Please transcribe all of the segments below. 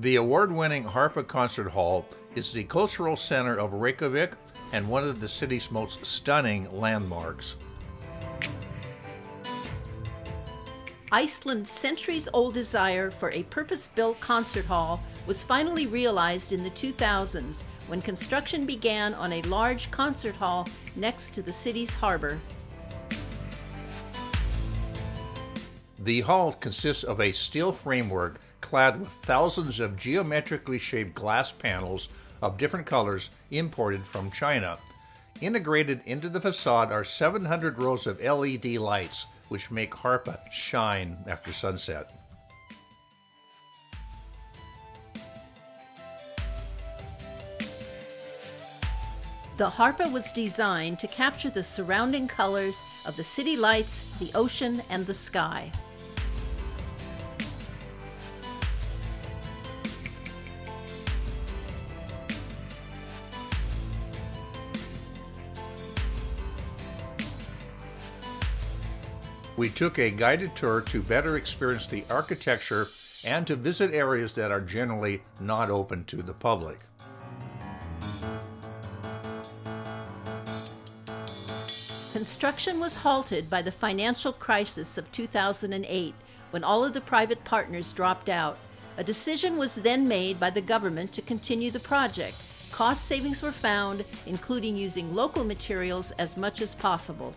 The award-winning Harpa Concert Hall is the cultural center of Reykjavik and one of the city's most stunning landmarks. Iceland's centuries-old desire for a purpose-built concert hall was finally realized in the 2000s when construction began on a large concert hall next to the city's harbor. The hall consists of a steel framework clad with thousands of geometrically shaped glass panels of different colors imported from China. Integrated into the facade are 700 rows of LED lights, which make Harpa shine after sunset. The Harpa was designed to capture the surrounding colors of the city lights, the ocean, and the sky. We took a guided tour to better experience the architecture and to visit areas that are generally not open to the public. Construction was halted by the financial crisis of 2008, when all of the private partners dropped out. A decision was then made by the government to continue the project. Cost savings were found, including using local materials as much as possible.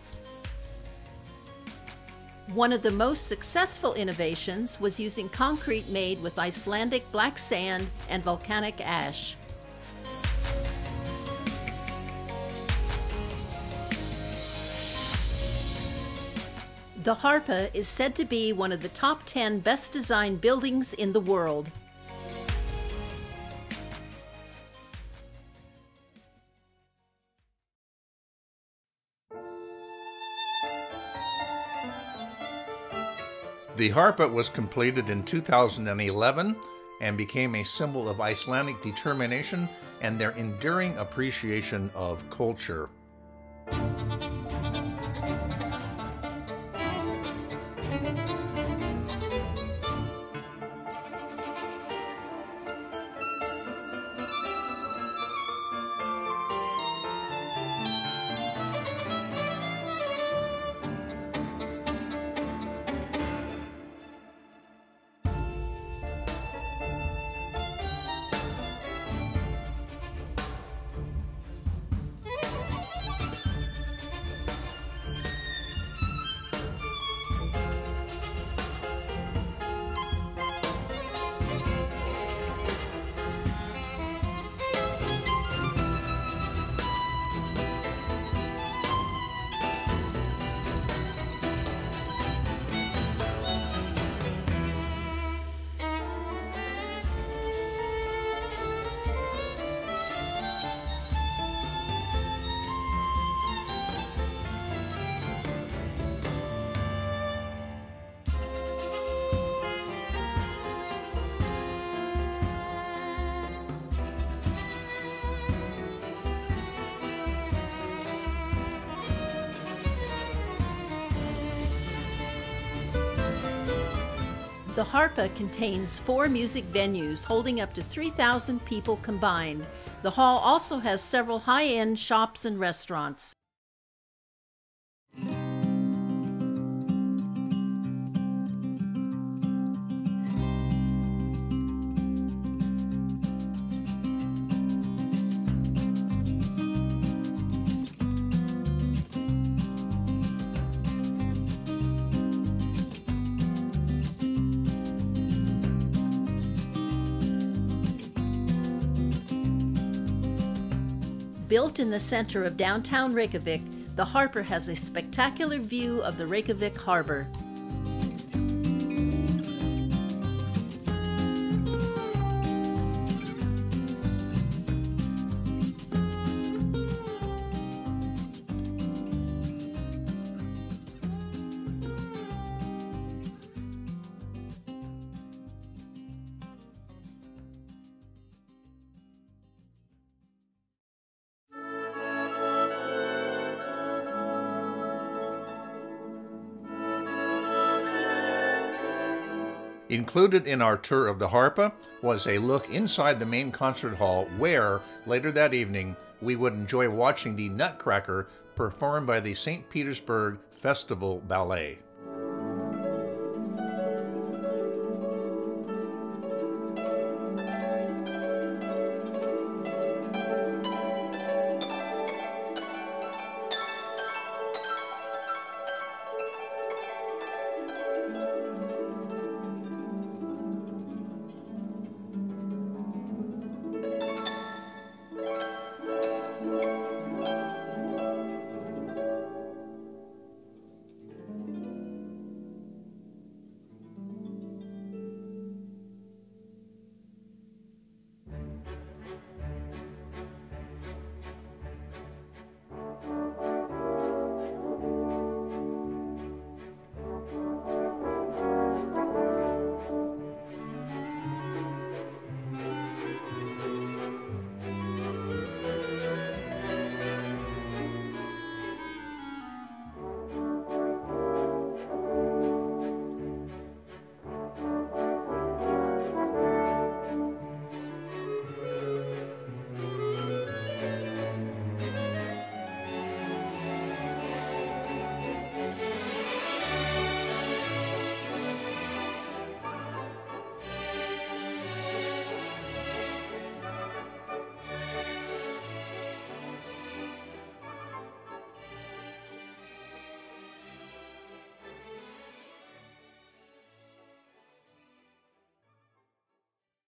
One of the most successful innovations was using concrete made with Icelandic black sand and volcanic ash. The Harpa is said to be one of the top 10 best designed buildings in the world. The Harpa was completed in 2011 and became a symbol of Icelandic determination and their enduring appreciation of culture. The Harpa contains 4 music venues holding up to 3,000 people combined. The hall also has several high-end shops and restaurants. Built in the center of downtown Reykjavik, the Harpa has a spectacular view of the Reykjavik harbor. Included in our tour of the Harpa was a look inside the main concert hall where, later that evening, we would enjoy watching the Nutcracker performed by the Saint Petersburg Festival Ballet.